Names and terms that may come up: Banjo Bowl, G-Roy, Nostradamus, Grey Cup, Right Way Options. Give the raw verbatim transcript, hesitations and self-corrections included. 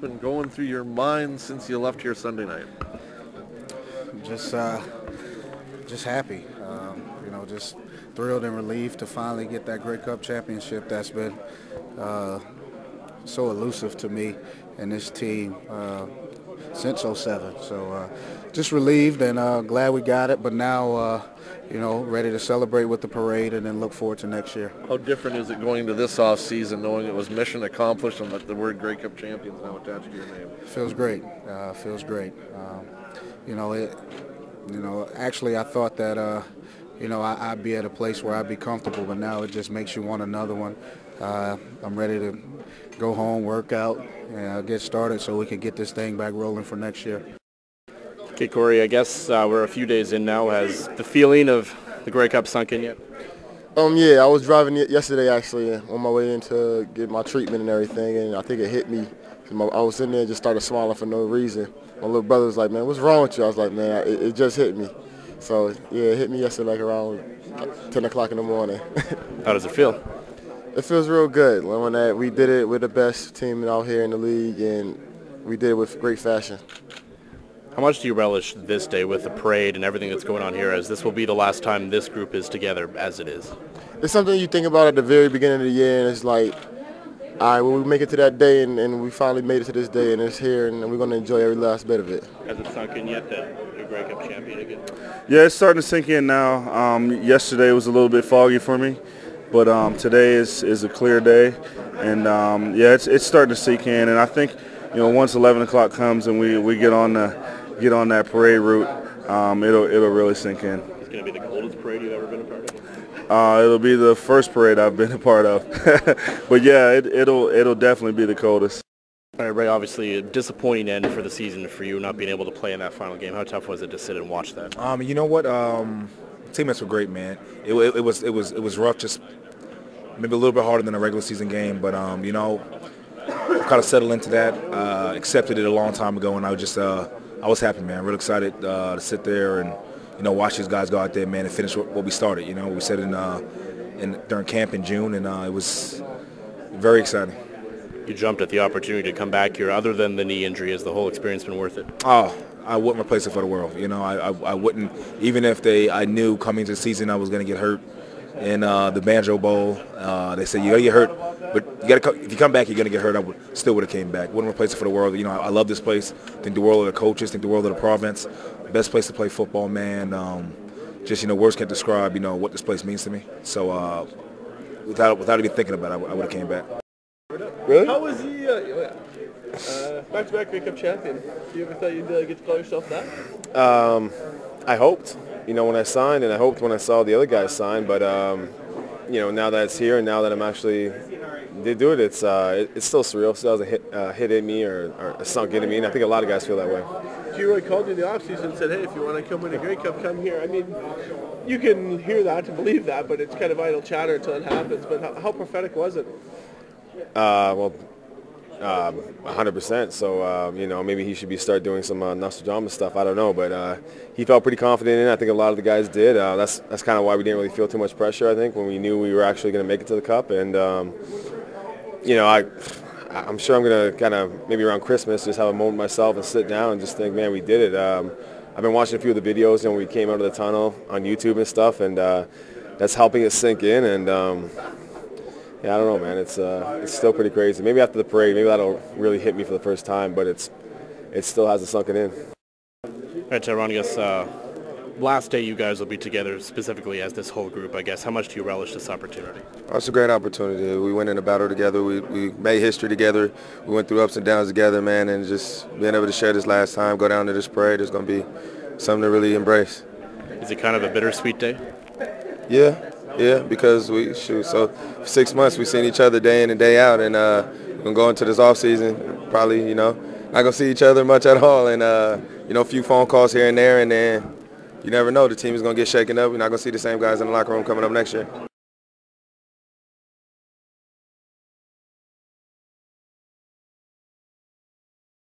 Been going through your mind since you left here Sunday night? Just, uh, just happy. Um, you know, just thrilled and relieved to finally get that Grey Cup championship that's been uh, so elusive to me and this team uh, since oh seven. So, uh, just relieved and uh, glad we got it. But now, uh, you know, ready to celebrate with the parade and then look forward to next year. How different is it going to this off season, knowing it was mission accomplished and that the word Grey Cup champions now attached to your name? Feels great. Uh, feels great. Um, you know, it. You know, actually, I thought that. Uh, You know, I, I'd be at a place where I'd be comfortable, but now it just makes you want another one. Uh, I'm ready to go home, work out, and get started so we can get this thing back rolling for next year. Okay, Corey, I guess uh, we're a few days in now. Has the feeling of the Grey Cup sunk in yet? Um, yeah, I was driving yesterday, actually, on my way in to get my treatment and everything, and I think it hit me. My, I was in there and just started smiling for no reason. My little brother was like, man, what's wrong with you? I was like, man, it, it just hit me. So, yeah, it hit me yesterday like around ten o'clock in the morning. How does it feel? It feels real good. Knowing that we did it with the best team out here in the league, and we did it with great fashion. How much do you relish this day with the parade and everything that's going on here, as this will be the last time this group is together as it is? It's something you think about at the very beginning of the year, and it's like, all right, well, we make it to that day, and, and we finally made it to this day, and it's here, and we're going to enjoy every last bit of it. Has it sunk in yet that you're Grey Cup champion again? Yeah, it's starting to sink in now. Um, yesterday was a little bit foggy for me, but um, today is, is a clear day, and um, yeah, it's, it's starting to sink in. And I think, you know, once eleven o'clock comes and we, we get on the get on that parade route, um, it'll it'll really sink in. It's going to be the coldest parade you've ever been a part of. Uh, it'll be the first parade I've been a part of, but yeah, it, it'll it'll definitely be the coldest. All right, Ray, obviously a disappointing end for the season for you, not being able to play in that final game. How tough was it to sit and watch that? Um, you know what, um, teammates were great, man. It, it, it was it was it was rough, just maybe a little bit harder than a regular season game, but um, you know, kind of settled into that, uh, accepted it a long time ago, and I was just uh, I was happy, man. Real excited uh, to sit there and, you know, watch these guys go out there, man, and finish what we started. You know, we said in, uh, in during camp in June, and uh, it was very exciting. You jumped at the opportunity to come back here. Other than the knee injury, has the whole experience been worth it? Oh, I wouldn't replace it for the world. You know, I, I, I wouldn't, even if they, I knew coming into the season I was going to get hurt in uh, the Banjo Bowl. Uh, they said, you know, you're hurt, but you gotta, if you come back, you're going to get hurt. I would, still would have came back. Wouldn't replace it for the world. You know, I, I love this place. Think the world of the coaches, think the world of the province. Best place to play football, man. Um, just, you know, words can't describe, you know, what this place means to me. So uh, without without even thinking about it, I, I would have came back. Really? How was he uh, back-to-back Grey Cup champion? Do you ever thought you'd uh, get to call yourself that? Um, I hoped, you know, when I signed, and I hoped when I saw the other guys sign. But um, you know, now that it's here, and now that I'm actually they do it, it's uh, it's still surreal. Still has a hit uh, hit at me, or, or a sunk into me, and I think a lot of guys feel that way. G-Roy called you in the offseason and said, hey, if you want to come win a Grey Cup, come here. I mean, you can hear that to believe that, but it's kind of idle chatter until it happens. But how, how prophetic was it? Uh, well, uh, one hundred percent. So, uh, you know, maybe he should be start doing some uh, Nostradamus stuff. I don't know. But uh, he felt pretty confident in it. I think a lot of the guys did. Uh, that's that's kind of why we didn't really feel too much pressure, I think, when we knew we were actually going to make it to the Cup. And, um, you know, I... I'm sure I'm going to kind of, maybe around Christmas, just have a moment myself and sit down and just think, man, we did it. Um, I've been watching a few of the videos when we came out of the tunnel on YouTube and stuff, and uh, that's helping it sink in. And, um, yeah, I don't know, man. It's uh, it's still pretty crazy. Maybe after the parade, maybe that'll really hit me for the first time, but it's it still hasn't sunken in. All right, Tyron, I guess uh, last day you guys will be together specifically as this whole group, I guess. How much do you relish this opportunity? Oh, it's a great opportunity. We went in a battle together. We, we made history together. We went through ups and downs together, man, and just being able to share this last time, go down to this parade, is going to be something to really embrace. Is it kind of a bittersweet day? Yeah, yeah, because we, shoot, so for six months we've seen each other day in and day out, and uh, we're going to go into this offseason probably, you know, not going to see each other much at all, and, uh, you know, a few phone calls here and there, and then you never know. The team is going to get shaken up. We're not going to see the same guys in the locker room coming up next year.